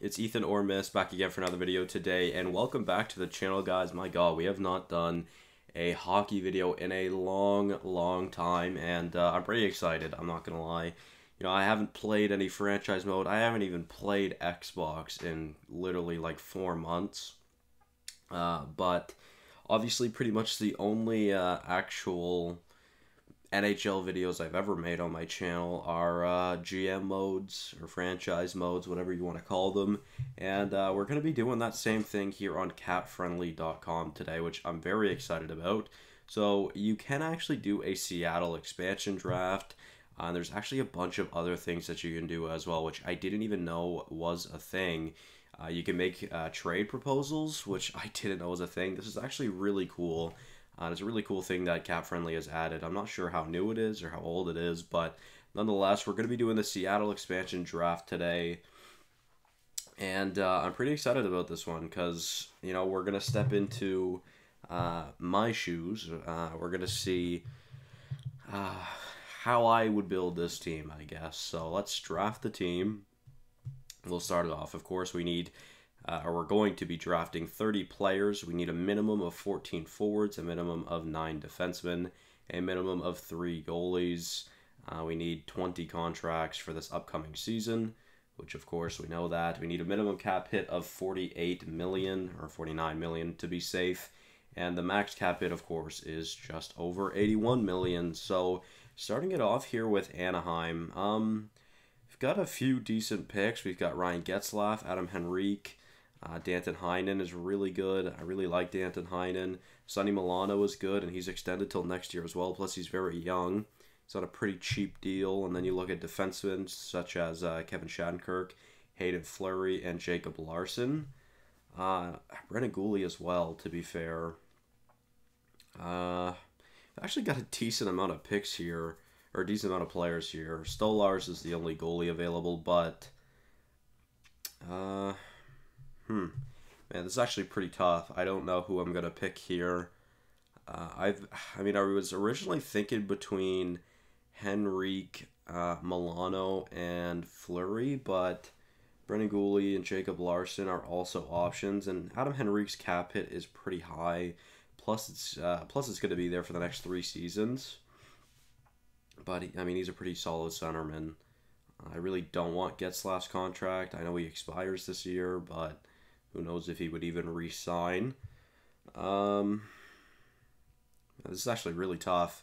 It's Ethan or Miss back again for another video today, and welcome back to the channel, guys. My god, we have not done a hockey video in a long time, and I'm pretty excited. I'm not gonna lie, you know, I haven't played any franchise mode. I haven't even played Xbox in literally like 4 months, but obviously pretty much the only actual NHL videos I've ever made on my channel are GM modes or franchise modes, whatever you want to call them, and we're going to be doing that same thing here on CapFriendly.com today, which I'm very excited about. So you can actually do a Seattle expansion draft, and there's actually a bunch of other things that you can do as well, which I didn't even know was a thing. You can make trade proposals, which I didn't know was a thing. This is actually really cool. It's a really cool thing that Cap Friendly has added. I'm not sure how new it is or how old it is, but nonetheless, we're going to be doing the Seattle expansion draft today. And I'm pretty excited about this one because, you know, we're going to step into my shoes. We're going to see how I would build this team, I guess. So let's draft the team. We'll start it off. Of course, we need... or we're going to be drafting 30 players. We need a minimum of 14 forwards, a minimum of 9 defensemen, a minimum of 3 goalies. We need 20 contracts for this upcoming season, which of course we know that. We need a minimum cap hit of 48 million or 49 million to be safe. And the max cap hit, of course, is just over 81 million. So starting it off here with Anaheim, we've got a few decent picks. We've got Ryan Getzlaf, Adam Henrique. Danton Heinen is really good. I really like Danton Heinen. Sonny Milano is good, and he's extended till next year as well. Plus, he's very young. It's on a pretty cheap deal. And then you look at defensemen such as Kevin Shattenkirk, Hayden Fleury, and Jacob Larsson. Brendan Guhle as well, to be fair. I've actually got a decent amount of picks here, or a decent amount of players here. Stolarz is the only goalie available, but... Man, this is actually pretty tough. I don't know who I'm going to pick here. I mean, I was originally thinking between Henrique, Milano, and Fleury, but Brendan Guhle and Jacob Larsson are also options, and Adam Henrique's cap hit is pretty high. Plus it's going to be there for the next 3 seasons. But, I mean, he's a pretty solid centerman. I really don't want Getzlaf's contract. I know he expires this year, but who knows if he would even re-sign. This is actually really tough.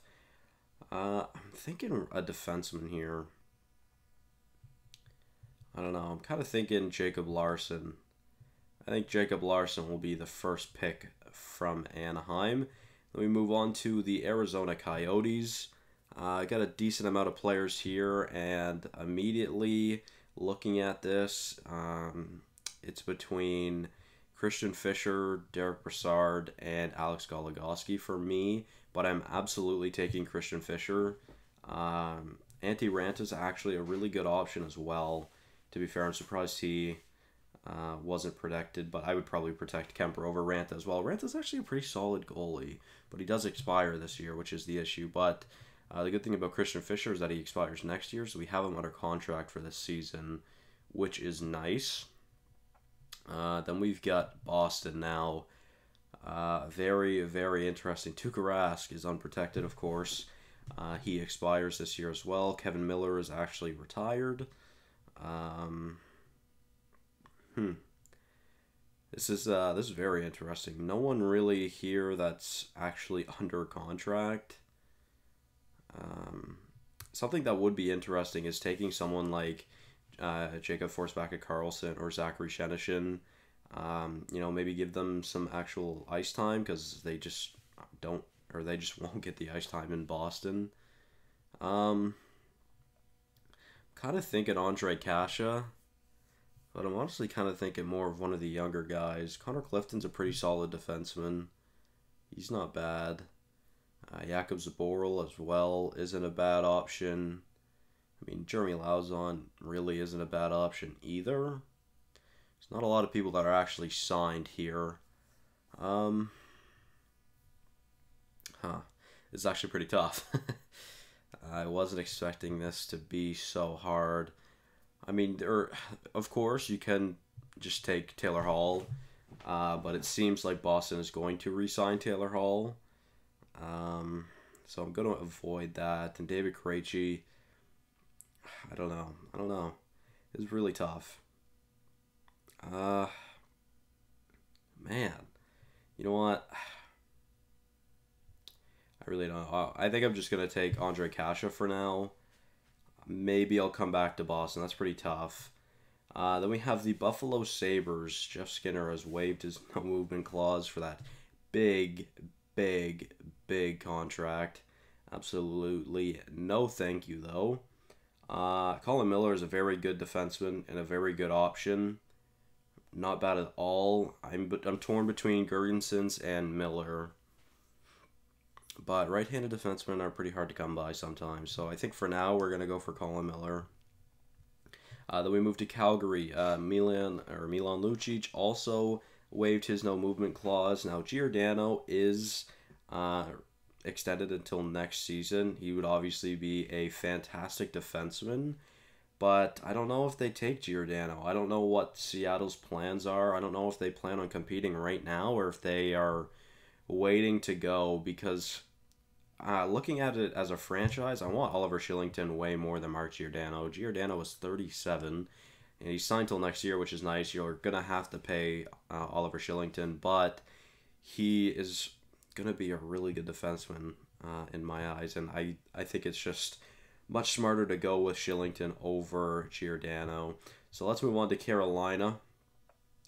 I'm thinking a defenseman here. I don't know. I'm kind of thinking Jacob Larsson. I think Jacob Larsson will be the first pick from Anaheim. Then we move on to the Arizona Coyotes. I got a decent amount of players here, and immediately looking at this, it's between Christian Fischer, Derek Brassard, and Alex Goligoski for me, but I'm absolutely taking Christian Fischer. Antti Raanta is actually a really good option as well. To be fair, I'm surprised he wasn't protected, but I would probably protect Kemper over Raanta as well. Ranta's actually a pretty solid goalie, but he does expire this year, which is the issue, but... the good thing about Christian Fischer is that he expires next year, so we have him under contract for this season, which is nice. Then we've got Boston now. Very interesting. Tuukka Rask is unprotected, of course. He expires this year as well. Kevin Miller is actually retired. This is very interesting. No one really here that's actually under contract. Something that would be interesting is taking someone like Jacob Forsbacka-Karlsson or Zachary Shenishin. You know, maybe give them some actual ice time because they just don't, or they just won't get the ice time in Boston. Kind of thinking Andrei Kasha, but I'm honestly kind of thinking more of one of the younger guys. Connor Clifton's a pretty solid defenseman. He's not bad. Jakob Zaboral as well isn't a bad option. I mean, Jeremy Lauzon really isn't a bad option either. There's not a lot of people that are actually signed here. It's actually pretty tough. I wasn't expecting this to be so hard. I mean, of course, you can just take Taylor Hall, but it seems like Boston is going to re-sign Taylor Hall. So I'm going to avoid that. And David Krejci, I don't know. It's really tough. Man. You know what? I really don't know. I think I'm just going to take Andrei Kasha for now. Maybe I'll come back to Boston. That's pretty tough. Then we have the Buffalo Sabres. Jeff Skinner has waived his no-movement clause for that big contract. Absolutely no thank you, though. Colin Miller is a very good defenseman and a very good option. Not bad at all. I'm torn between Gergensons and Miller. But right-handed defensemen are pretty hard to come by sometimes. So I think for now we're going to go for Colin Miller. Then we move to Calgary. Milan Lucic also waived his no-movement clause. Now Giordano is extended until next season. He would obviously be a fantastic defenseman. But I don't know if they take Giordano. I don't know what Seattle's plans are. I don't know if they plan on competing right now or if they are waiting to go, because looking at it as a franchise, I want Oliver Shillington way more than Mark Giordano. Giordano is 37, and he's signed till next year, which is nice. You're going to have to pay Oliver Shillington, but he is going to be a really good defenseman in my eyes, and I think it's just much smarter to go with Shillington over Giordano. So let's move on to Carolina.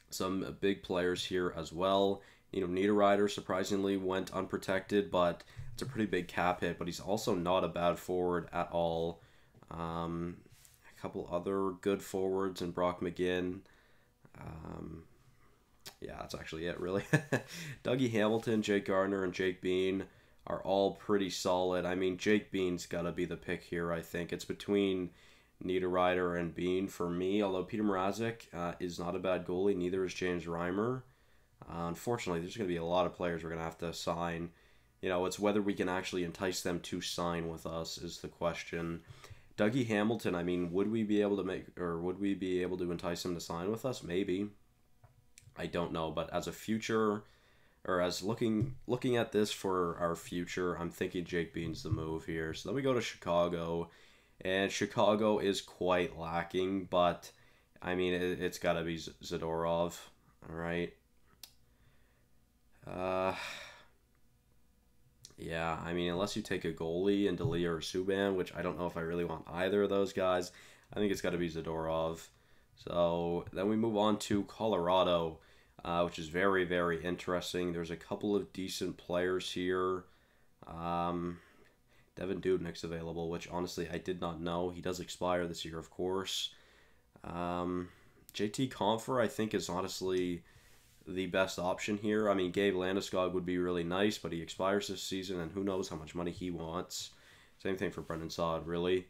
Some big players here as well. You know, Niederreiter surprisingly went unprotected, but it's a pretty big cap hit. But he's also not a bad forward at all. A couple other good forwards and Brock McGinn. Yeah, that's actually it, really. Dougie Hamilton, Jake Gardner, and Jake Bean are all pretty solid. I mean, Jake Bean's got to be the pick here, I think. It's between Niederreiter and Bean for me, although Peter Mrazek is not a bad goalie. Neither is James Reimer. Unfortunately, there's going to be a lot of players we're going to have to sign. You know, it's whether we can actually entice them to sign with us is the question. Dougie Hamilton, I mean, would we be able to entice him to sign with us? Maybe. I don't know, but as a future, or as looking at this for our future, I'm thinking Jake Bean's the move here. So then we go to Chicago, and Chicago is quite lacking, but I mean, it's got to be Zadorov, all right? Yeah, I mean, unless you take a goalie and Delia or Subban, which I don't know if I really want either of those guys, I think it's got to be Zadorov. So then we move on to Colorado, which is very, very interesting. There's a couple of decent players here. Devin Dubnyk's available, which honestly I did not know. He does expire this year, of course. J.T. Compher, I think, is honestly the best option here. I mean, Gabe Landeskog would be really nice, but he expires this season, and who knows how much money he wants. Same thing for Brendan Saad, really.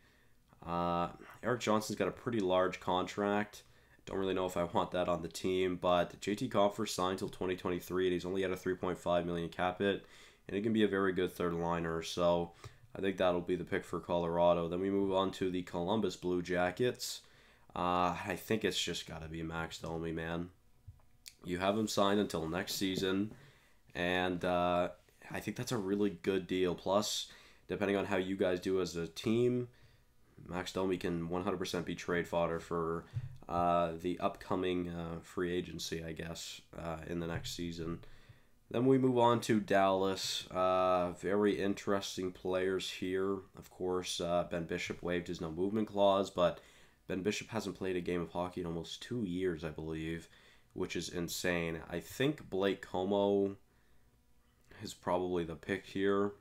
Eric Johnson's got a pretty large contract. Don't really know if I want that on the team, but J.T. Compher signed till 2023, and he's only at a $3.5 million cap hit, and it can be a very good third liner, so I think that'll be the pick for Colorado. Then we move on to the Columbus Blue Jackets. I think it's just got to be Max Domi, man. You have him signed until next season, and I think that's a really good deal. Plus, depending on how you guys do as a team, Max Domi can 100% be trade fodder for the upcoming free agency, I guess, in the next season. Then we move on to Dallas. Very interesting players here. Of course, Ben Bishop waived his no-movement clause, but Ben Bishop hasn't played a game of hockey in almost 2 years, I believe, which is insane. I think Blake Comeau is probably the pick here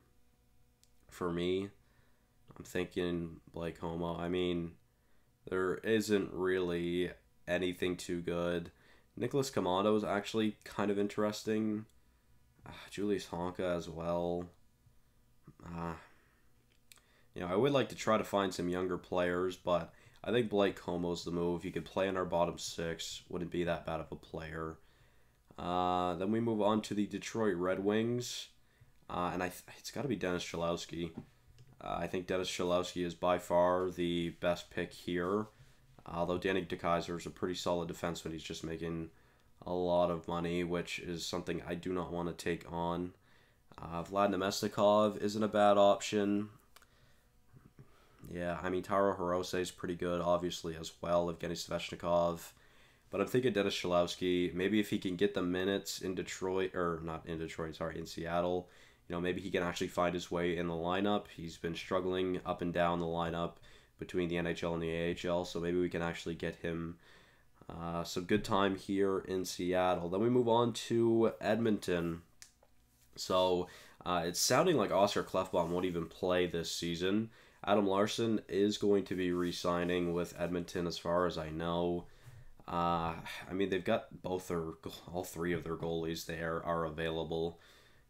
for me. I'm thinking Blake Comeau. I mean, there isn't really anything too good. Nicholas Camondo is actually kind of interesting. Julius Honka as well. You know, I would like to try to find some younger players, but I think Blake Comeau's the move. He could play in our bottom six. Wouldn't be that bad of a player. Then we move on to the Detroit Red Wings. And it's got to be Dennis Cholowski. I think Dennis Cholowski is by far the best pick here. Although Danny DeKeyser is a pretty solid defenseman. He's just making a lot of money, which is something I do not want to take on. Vlad Nemesnikov isn't a bad option. Yeah, I mean, Taro Hirose is pretty good, obviously, as well. Evgeny Svechnikov. But I'm thinking Dennis Cholowski. Maybe if he can get the minutes in Detroit, or not in Detroit, sorry, in Seattle, you know, maybe he can actually find his way in the lineup. He's been struggling up and down the lineup between the NHL and the AHL, so maybe we can actually get him some good time here in Seattle. Then we move on to Edmonton. So it's sounding like Oscar Klefbom won't even play this season. Adam Larsson is going to be re-signing with Edmonton as far as I know. I mean, they've got both their, all three of their goalies there are available.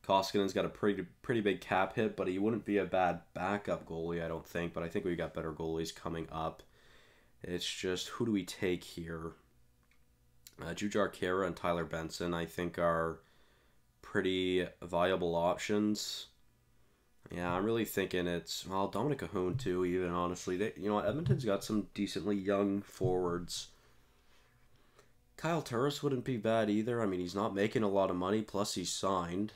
Koskinen's got a pretty big cap hit, but he wouldn't be a bad backup goalie, I don't think. But I think we've got better goalies coming up. It's just, who do we take here? Jujar Kera and Tyler Benson, I think, are pretty viable options. Yeah, I'm really thinking it's, well, Dominic Cahoon, too, even, honestly. They, you know, Edmonton's got some decently young forwards. Kyle Turris wouldn't be bad either. I mean, he's not making a lot of money, plus he's signed.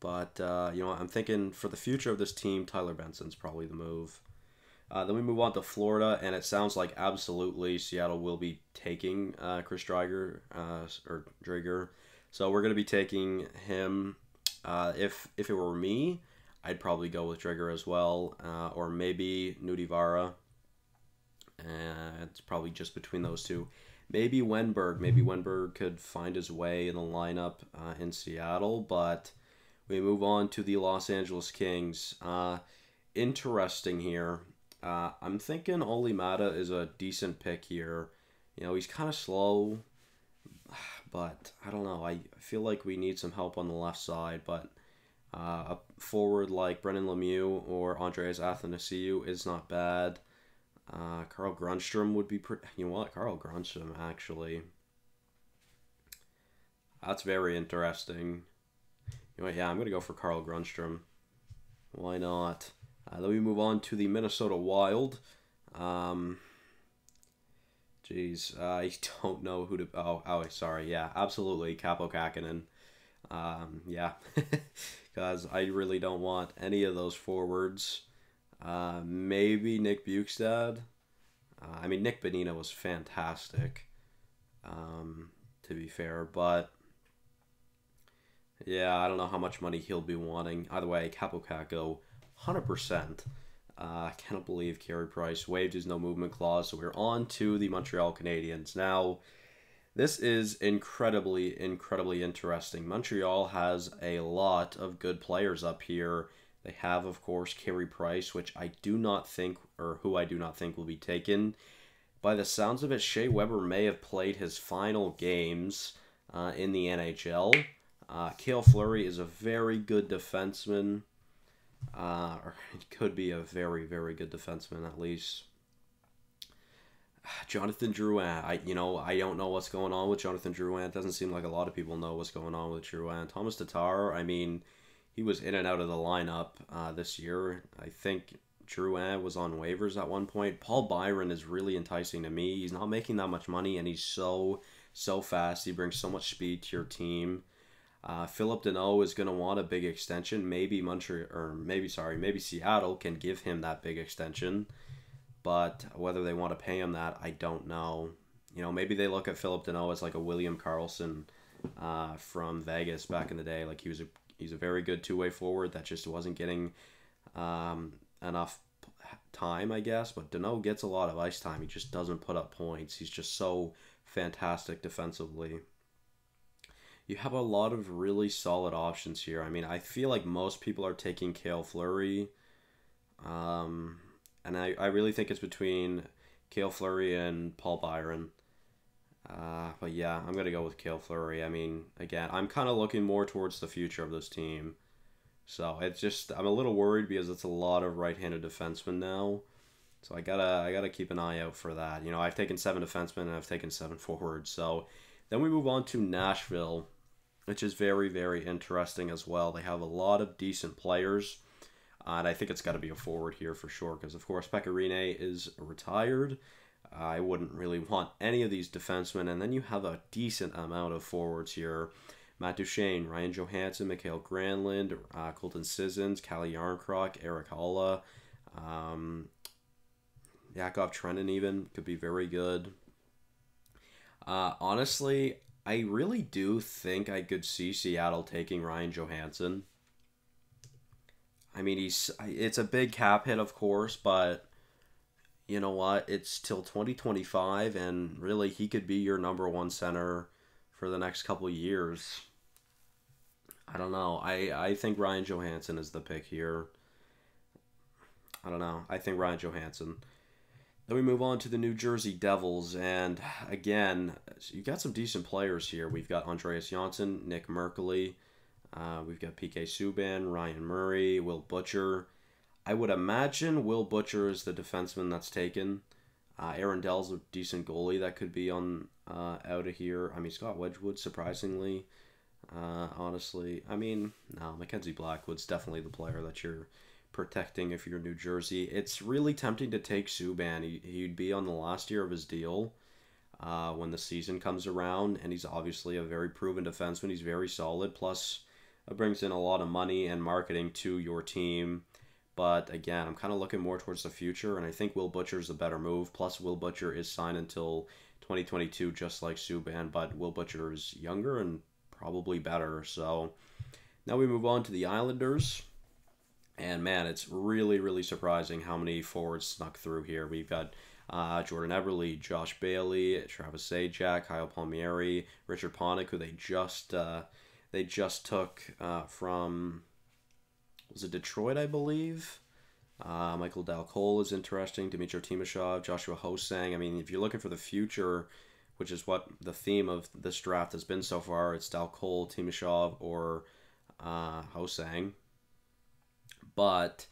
But, you know, I'm thinking for the future of this team, Tyler Benson's probably the move. Then we move on to Florida, and it sounds like absolutely Seattle will be taking Chris Driedger, or Driedger. So we're going to be taking him. If it were me, I'd probably go with Driedger as well, or maybe Nudi Vara. It's probably just between those two. Maybe Wenberg. Maybe Wenberg could find his way in the lineup in Seattle, but we move on to the Los Angeles Kings. Interesting here. I'm thinking Oli Mata is a decent pick here. You know, he's kind of slow, but I don't know. I feel like we need some help on the left side, but a forward like Brennan Lemieux or Andreas Athanasiou is not bad. Carl Grundstrom would be pretty... You know what? Carl Grundstrom, actually. That's very interesting. You know what? Yeah, I'm going to go for Carl Grundstrom. Why not? Then we move on to the Minnesota Wild. Jeez, I don't know who to... Oh, sorry. Yeah, absolutely. Kaapo Kähkönen. Yeah. Because I really don't want any of those forwards. Maybe Nick Bjugstad. I mean, Nick Bonino was fantastic, to be fair, but yeah, I don't know how much money he'll be wanting. Either way, Kaapo Kähkö, 100%. I cannot believe Carey Price waived his no-movement clause, so we're on to the Montreal Canadiens. Now, this is incredibly, incredibly interesting. Montreal has a lot of good players up here. They have, of course, Carey Price, which I do not think, or who I do not think will be taken. By the sounds of it, Shea Weber may have played his final games in the NHL. Cale Fleury is a very good defenseman. Or it could be a very, very good defenseman, at least. Jonathan Drouin. I don't know what's going on with Jonathan Drouin. It doesn't seem like a lot of people know what's going on with Drouin. Thomas Tatar, I mean... He was in and out of the lineup this year. I think Drouin was on waivers at one point. Paul Byron is really enticing to me. He's not making that much money, and he's so fast. He brings so much speed to your team. Phillip Deneau is going to want a big extension. Maybe maybe Seattle can give him that big extension, but whether they want to pay him that, I don't know. You know, maybe they look at Phillip Deneau as like a William Karlsson from Vegas back in the day. Like He's a very good two-way forward that just wasn't getting enough time, I guess. But Deneau gets a lot of ice time. He just doesn't put up points. He's just so fantastic defensively. You have a lot of really solid options here. I mean, I feel like most people are taking Cale Fleury. And I really think it's between Cale Fleury and Paul Byron. But yeah, I'm going to go with Cale Fleury. I mean, again, I'm kind of looking more towards the future of this team. So it's just, I'm a little worried because it's a lot of right-handed defensemen now. So I gotta keep an eye out for that. You know, I've taken 7 defensemen and I've taken 7 forwards. So then we move on to Nashville, which is very, very interesting as well. They have a lot of decent players. And I think it's got to be a forward here for sure because, of course, Pekka Rinne is retired. I wouldn't really want any of these defensemen. And then you have a decent amount of forwards here. Matt Duchene, Ryan Johansson, Mikael Granlund, Colton Sissons, Kalle Järnkrok, Erik Haula, Jakov Trenin even could be very good. Honestly, I really do think I could see Seattle taking Ryan Johansson. I mean, it's a big cap hit, of course, but you know what? It's till 2025, and really, he could be your number one center for the next couple of years. I don't know. I think Ryan Johansson is the pick here. I don't know. I think Ryan Johansson. Then we move on to the New Jersey Devils, and again, you've got some decent players here. We've got Andreas Janssen, Nick Merkley, we've got P.K. Subban, Ryan Murray, Will Butcher. I would imagine Will Butcher is the defenseman that's taken. Aaron Dell's a decent goalie that could be on out of here. I mean, Scott Wedgwood, surprisingly, honestly. I mean, no, Mackenzie Blackwood's definitely the player that you're protecting if you're New Jersey. It's really tempting to take Subban. He'd be on the last year of his deal when the season comes around, and he's obviously a very proven defenseman. He's very solid, plus it brings in a lot of money and marketing to your team. But again, I'm kind of looking more towards the future, and I think Will Butcher's a better move. Plus, Will Butcher is signed until 2022, just like Subban, but Will Butcher is younger and probably better. So now we move on to the Islanders. And man, it's really, really surprising how many forwards snuck through here. We've got Jordan Eberle, Josh Bailey, Travis Zajac, Kyle Palmieri, Richard Panik, who they just took from, was it Detroit, I believe? Michael Dalcol is interesting. Dmytro Timoshov, Joshua Hosang. I mean, if you're looking for the future, which is what the theme of this draft has been so far, it's Dalcol, Timoshov, or Hosang. But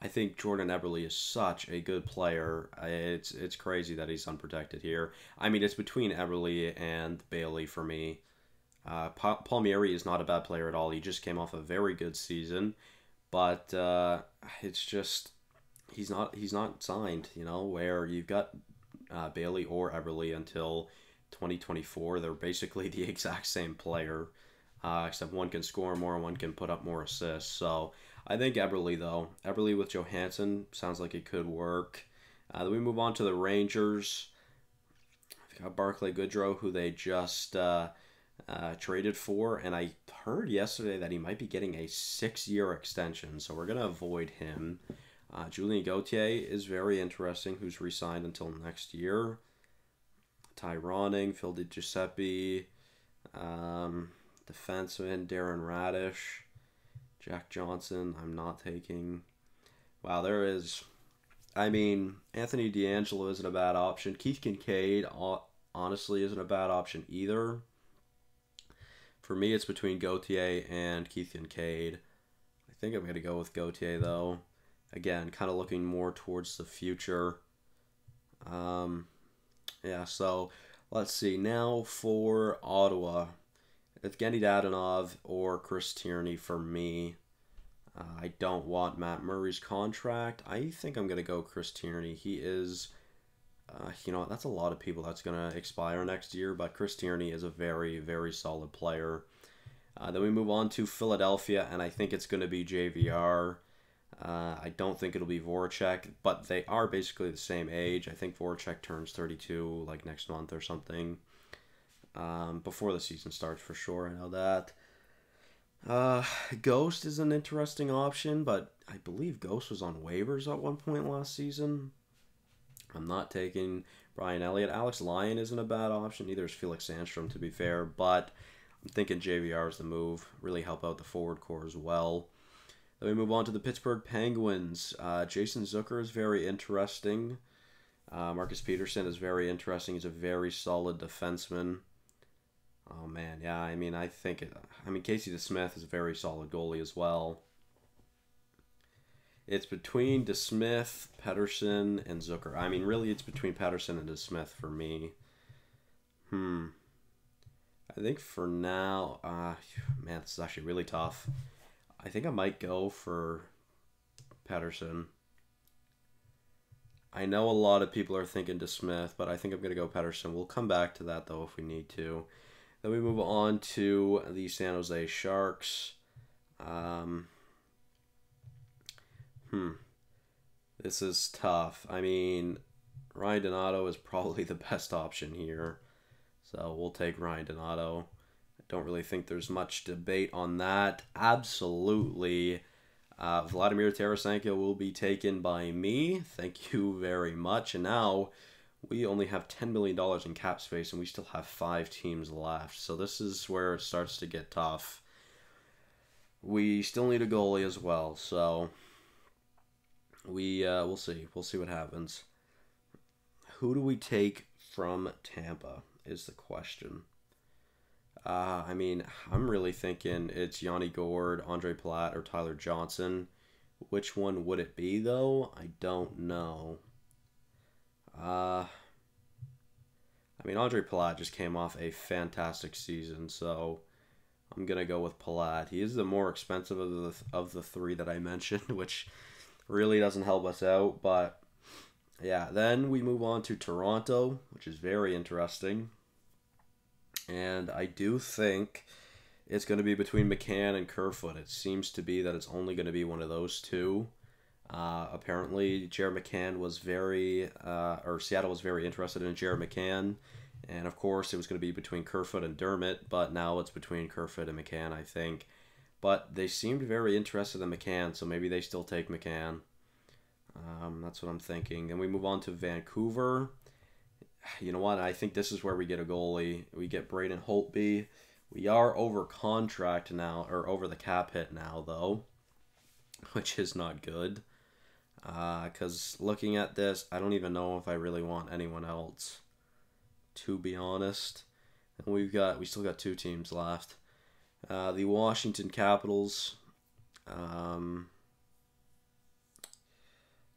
I think Jordan Eberle is such a good player. It's crazy that he's unprotected here. I mean, it's between Eberle and Bailey for me. Palmieri is not a bad player at all. He just came off a very good season, but it's just he's not signed. You know, where you've got Bailey or Eberle until 2024. They're basically the exact same player, except one can score more, one can put up more assists. So I think Eberle, though. Eberle with Johansson sounds like it could work. Then we move on to the Rangers. We've got Barclay Goodrow, who they just traded for, and I heard yesterday that he might be getting a 6-year extension, so we're going to avoid him. Julien Gauthier is very interesting, who's re-signed until next year. Ty Ronning, Phil DiGiuseppe, defenseman Darren Radish. Jack Johnson, I'm not taking. Wow, there is. I mean, Anthony DeAngelo isn't a bad option. Keith Kincaid, honestly, isn't a bad option either. For me, it's between Gauthier and Keith Kincaid. I think I'm going to go with Gauthier, though. Again, kind of looking more towards the future. Yeah, so let's see. Now for Ottawa. Evgeny Dadonov or Chris Tierney for me. I don't want Matt Murray's contract. I think I'm going to go Chris Tierney. He is, you know, that's a lot of people that's going to expire next year, but Chris Tierney is a very, very solid player. Then we move on to Philadelphia, and I think it's going to be JVR. I don't think it'll be Voracek, but they are basically the same age. I think Voracek turns 32 like next month or something. Before the season starts, for sure. I know that. Ghost is an interesting option, but I believe Ghost was on waivers at one point last season. I'm not taking Brian Elliott. Alex Lyon isn't a bad option. Neither is Felix Sandstrom, to be fair, but I'm thinking JVR is the move. Really help out the forward core as well. Then we move on to the Pittsburgh Penguins. Jason Zucker is very interesting. Marcus Peterson is very interesting. He's a very solid defenseman. Oh, man, yeah, I mean, I mean, Casey DeSmith is a very solid goalie as well. It's between DeSmith, Pettersson, and Zucker. I mean, really, it's between Pettersson and DeSmith for me. I think for now, man, this is actually really tough. I think I might go for Pettersson. I know a lot of people are thinking DeSmith, but I think I'm going to go Pettersson. We'll come back to that, though, if we need to. Then we move on to the San Jose Sharks. This is tough. I mean, Ryan Donato is probably the best option here. So we'll take Ryan Donato. I don't really think there's much debate on that. Absolutely. Vladimir Tarasenko will be taken by me. Thank you very much. And now we only have $10 million in cap space and we still have 5 teams left. So this is where it starts to get tough. We still need a goalie as well. So we'll see. We'll see what happens. Who do we take from Tampa is the question. I mean, I'm really thinking it's Yanni Gourde, Andre Palat, or Tyler Johnson. Which one would it be, though? I don't know. I mean, Andre Palat just came off a fantastic season, so I'm going to go with Palat. He is the more expensive of the three that I mentioned, which really doesn't help us out. But, yeah, then we move on to Toronto, which is very interesting. And I do think it's going to be between McCann and Kerfoot. It seems to be that it's only going to be one of those two. Apparently, Jared McCann was Seattle was very interested in Jared McCann. And, of course, it was going to be between Kerfoot and Dermott, but now it's between Kerfoot and McCann, I think. But they seemed very interested in McCann, so maybe they still take McCann. That's what I'm thinking. Then we move on to Vancouver. You know what? I think this is where we get a goalie. We get Braden Holtby. We are over contract now, or over the cap hit now, though, which is not good. Because looking at this, I don't even know if I really want anyone else, to be honest. And we still got 2 teams left. The Washington Capitals.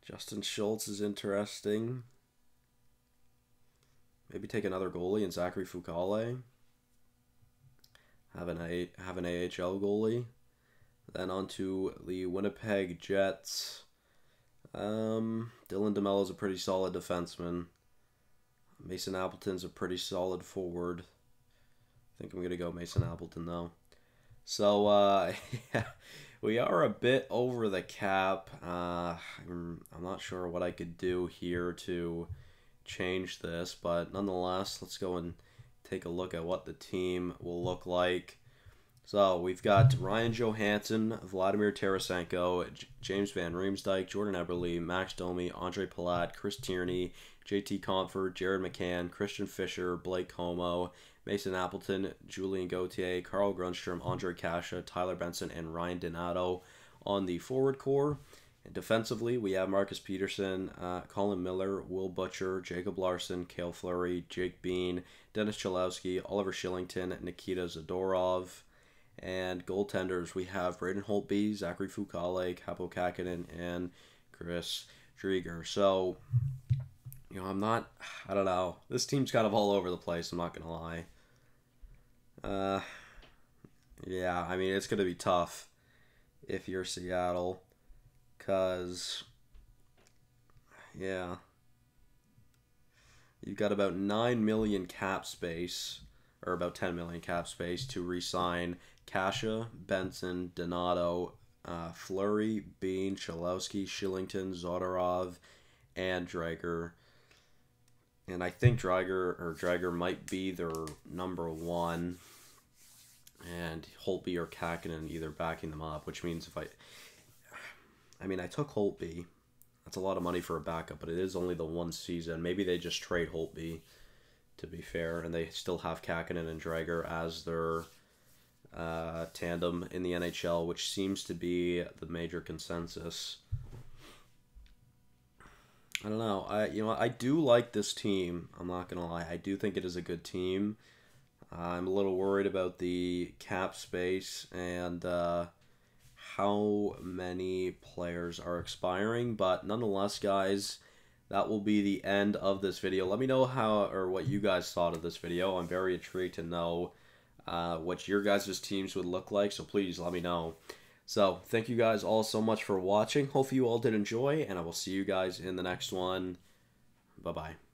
Justin Schultz is interesting. Maybe take another goalie and Zachary Fukale. Have an AHL goalie. Then on to the Winnipeg Jets. Dylan DeMello's a pretty solid defenseman. Mason Appleton's a pretty solid forward. I think I'm going to go Mason Appleton, though. So, yeah, we are a bit over the cap. I'm not sure what I could do here to change this, but nonetheless, let's go and take a look at what the team will look like. So we've got Ryan Johansson, Vladimir Tarasenko, James Van Riemsdyk, Jordan Eberle, Max Domi, Andre Palat, Chris Tierney, J.T. Compher, Jared McCann, Christian Fischer, Blake Comeau, Mason Appleton, Julien Gauthier, Carl Grundstrom, Andrei Kasha, Tyler Benson, and Ryan Donato on the forward core. Defensively, we have Marcus Peterson, Colin Miller, Will Butcher, Jacob Larsson, Cale Fleury, Jake Bean, Dennis Cholowski, Oliver Shillington, Nikita Zadorov. And goaltenders, we have Braden Holtby, Zachary Fukale, Capo Kakinen, and Chris Driedger. So, you know, I don't know. This team's kind of all over the place, I'm not going to lie. Yeah, I mean, it's going to be tough if you're Seattle. Because, yeah, you've got about 9 million cap space, or about 10 million cap space, to re-sign Kasha, Benson, Donato, Fleury, Bean, Cholowski, Shillington, Zadorov, and Driedger. And I think Driedger might be their number one, and Holtby or Kakinen either backing them up, which means if I mean, I took Holtby. That's a lot of money for a backup, but it is only the one season. Maybe they just trade Holtby, to be fair, and they still have Kakinen and Driedger as their tandem in the NHL, which seems to be the major consensus. I don't know. I do like this team. I'm not going to lie. I do think it is a good team. I'm a little worried about the cap space and how many players are expiring, but nonetheless, guys, that will be the end of this video. Let me know what you guys thought of this video. I'm very intrigued to know what your guys' teams would look like, so please let me know. So thank you guys all so much for watching. Hopefully you all did enjoy, and I will see you guys in the next one. Bye-bye.